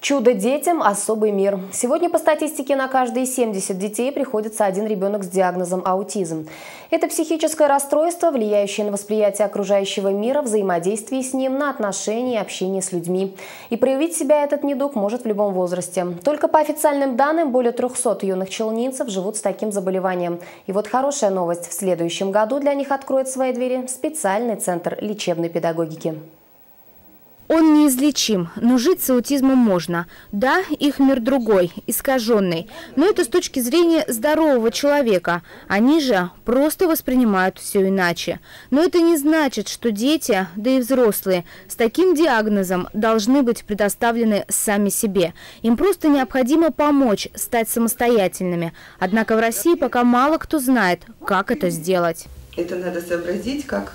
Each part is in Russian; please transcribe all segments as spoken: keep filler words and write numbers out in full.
Чудо детям – особый мир. Сегодня по статистике на каждые семьдесят детей приходится один ребенок с диагнозом аутизм. Это психическое расстройство, влияющее на восприятие окружающего мира, взаимодействие с ним, на отношения и общение с людьми. И проявить себя этот недуг может в любом возрасте. Только по официальным данным более трёхсот юных челнинцев живут с таким заболеванием. И вот хорошая новость. В следующем году для них откроет свои двери специальный центр лечебной педагогики. Он неизлечим, но жить с аутизмом можно. Да, их мир другой, искаженный, но это с точки зрения здорового человека. Они же просто воспринимают все иначе. Но это не значит, что дети, да и взрослые, с таким диагнозом должны быть предоставлены сами себе. Им просто необходимо помочь стать самостоятельными. Однако в России пока мало кто знает, как это сделать. Это надо сообразить, как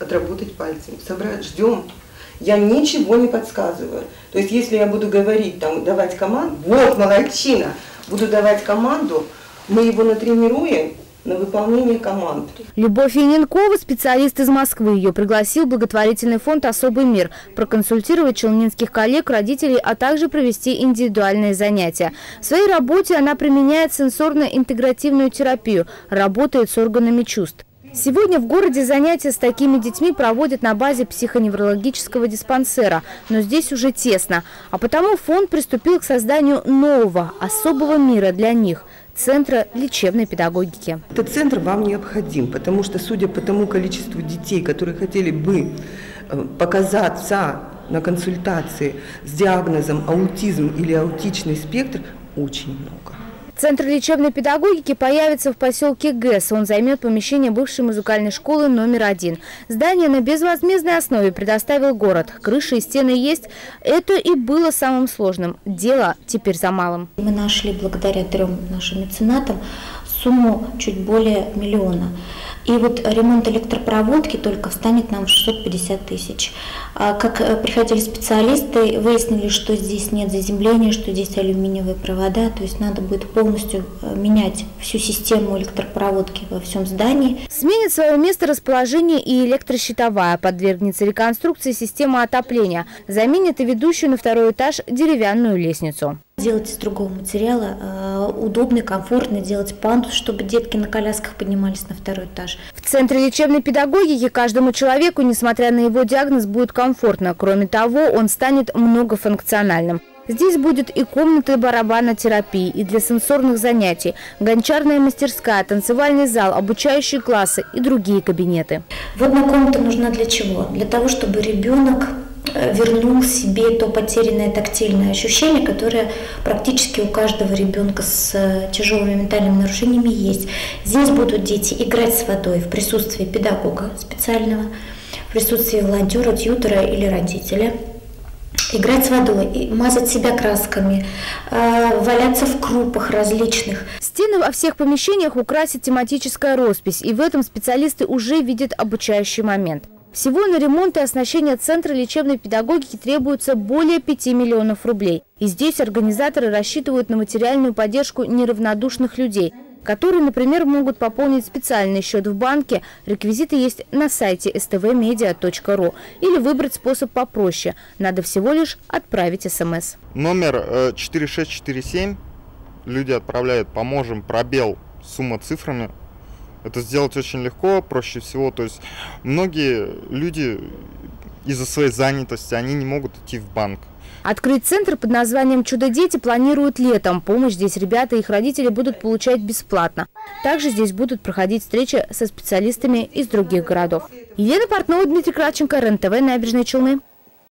отработать пальцем. Собрать, ждем. Я ничего не подсказываю. То есть, если я буду говорить, там, давать команду, вот молодчина, буду давать команду, мы его натренируем на выполнение команд. Любовь Яненкова, специалист из Москвы, ее пригласил благотворительный фонд «Особый мир» проконсультировать челнинских коллег, родителей, а также провести индивидуальные занятия. В своей работе она применяет сенсорно-интегративную терапию, работает с органами чувств. Сегодня в городе занятия с такими детьми проводят на базе психоневрологического диспансера, но здесь уже тесно. А потому фонд приступил к созданию нового, особого мира для них – центра лечебной педагогики. Этот центр вам необходим, потому что, судя по тому количеству детей, которые хотели бы показаться на консультации с диагнозом аутизм или аутичный спектр, очень много. Центр лечебной педагогики появится в поселке ГЭС. Он займет помещение бывшей музыкальной школы номер один. Здание на безвозмездной основе предоставил город. Крыша и стены есть. Это и было самым сложным. Дело теперь за малым. Мы нашли благодаря трем нашим меценатам сумму чуть более миллиона. И вот ремонт электропроводки только встанет нам в шестьсот пятьдесят тысяч. Как приходили специалисты, выяснили, что здесь нет заземления, что здесь алюминиевые провода, то есть надо будет полностью менять всю систему электропроводки во всем здании. Сменит свое место расположение и электрощитовая, подвергнется реконструкции системы отопления, заменит и ведущую на второй этаж деревянную лестницу. Делать из другого материала удобно, комфортно, делать пандус, чтобы детки на колясках поднимались на второй этаж. В центре лечебной педагогики каждому человеку, несмотря на его диагноз, будет комфортно. Кроме того, он станет многофункциональным. Здесь будет и комната барабанотерапии, и для сенсорных занятий, гончарная мастерская, танцевальный зал, обучающие классы и другие кабинеты. Водная комната нужна для чего? Для того, чтобы ребенок вернул себе то потерянное тактильное ощущение, которое практически у каждого ребенка с тяжелыми ментальными нарушениями есть. Здесь будут дети играть с водой в присутствии педагога специального, в присутствии волонтера, тьютера или родителя. Играть с водой, мазать себя красками, валяться в крупах различных. Стены во всех помещениях украсит тематическая роспись, и в этом специалисты уже видят обучающий момент. Всего на ремонт и оснащение Центра лечебной педагогики требуется более пяти миллионов рублей. И здесь организаторы рассчитывают на материальную поддержку неравнодушных людей, которые, например, могут пополнить специальный счет в банке. Реквизиты есть на сайте эс тэ вэ медиа точка ру. Или выбрать способ попроще. Надо всего лишь отправить смс. Номер четыре шесть четыре семь. Люди отправляют «Поможем», пробел, сумма цифрами. Это сделать очень легко, проще всего. То есть многие люди из-за своей занятости, они не могут идти в банк. Открыть центр под названием «Чудо-дети» планируют летом. Помощь здесь ребята и их родители будут получать бесплатно. Также здесь будут проходить встречи со специалистами из других городов. Елена Портнова, Дмитрий Кравченко, Рен-ТВ, Набережные Челны.